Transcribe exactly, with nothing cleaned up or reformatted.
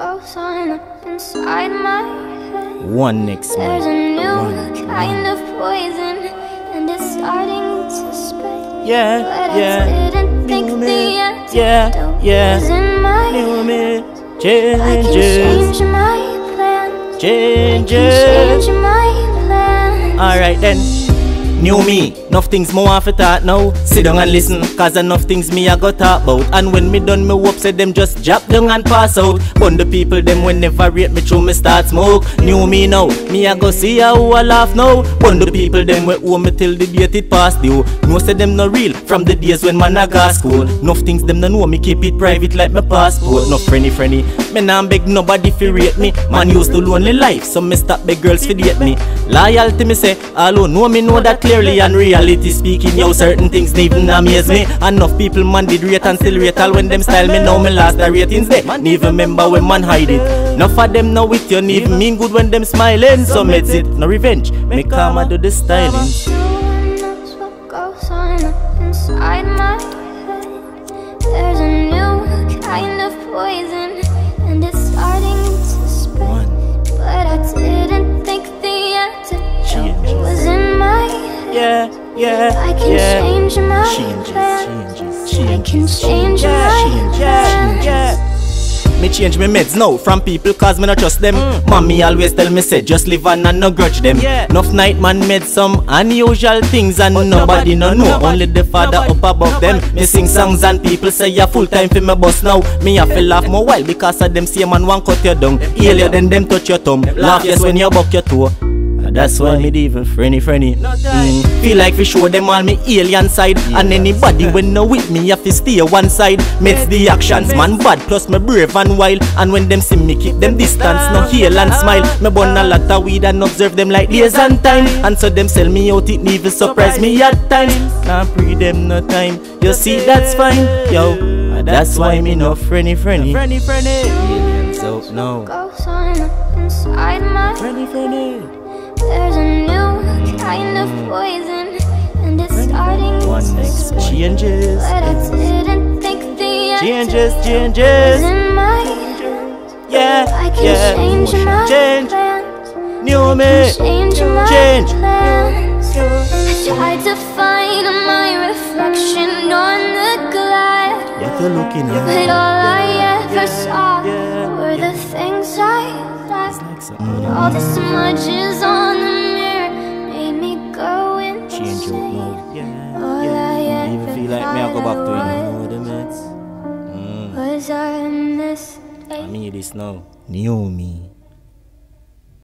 goes on up inside my head. One next month. There's a new one, kind one. Of poison, and it's starting to spread. Yeah, but yeah. I didn't think the end. Yeah, yeah. In my head. I can change my plans. Change it. Change my plans. Alright then. New me, enough things more off a talk now. Sit down and listen, cause enough things me I go talk about. And when me done me whoop, say them just drop down and pass out. Bun the people them whenever rate me through me start smoke. New me now, me I go see how I laugh now. Bun the people them we owe me till the beat it past you. No say them no real, from the days when man I got school. Enough things them no know me keep it private like my passport. No friendly friendly, me nah beg nobody fi rate me. Man used to lonely life, so me stop beg girls fi date me. Loyalty me say, although know me know that clearly and reality speaking, yo, certain things even amaze me. Enough people man did rate and still rate all when them style me. Now me lost the ratings there, man even remember when man hide it. Enough of them now with you need mean good when them smiling. So meds it, no revenge, me karma do the styling. Knows what goes on up inside my head. There's a new kind of poison, and it's starting to spread. But I didn't think the answer was in my head. Yeah, yeah, I can yeah. change my changes, changes, changes, I can change my yeah, yeah. Me change me meds now from people cause me not trust them. Mm. Mommy always tell me say just live on and no grudge them. Yeah. Enough night man made some unusual things and but nobody, nobody no know. Nobody, only the father nobody, up above nobody, them. Me sing songs and people say ya full time for me boss now. Me have to laugh more while because of them see a man one cut your dung. Earlier than them touch your thumb. Them laugh yes when you buck your toe. That's why medieval friendly friendly mm. Feel like we show them all me alien side, yeah. And anybody yeah. when no with me have to stay one side. Makes the actions man bad plus me brave and wild. And when them see me keep them distance, no heal and smile. Me burn a lot of weed and observe them like days and time. And so them sell me out it even surprise me at times. Can't pre them no time, you see that's fine. Yo, that's why me no friendly friendly. Aliens out now. Goes on inside my friendly friendly. There's a new kind of poison, and it's starting to changes. But I didn't think the changes, changes in my head. Yeah, I can yeah. change my change. Plans. New me, change my change. Plans. I tried to find my reflection on the glass, but all I ever saw were the things I. All the smudges on the mirror made me go insane. Change your mode. Yeah, all yeah. I ever even feel like me, I'll go back to it. You know, mm. Was I a mistake? I mean, it is now. New me.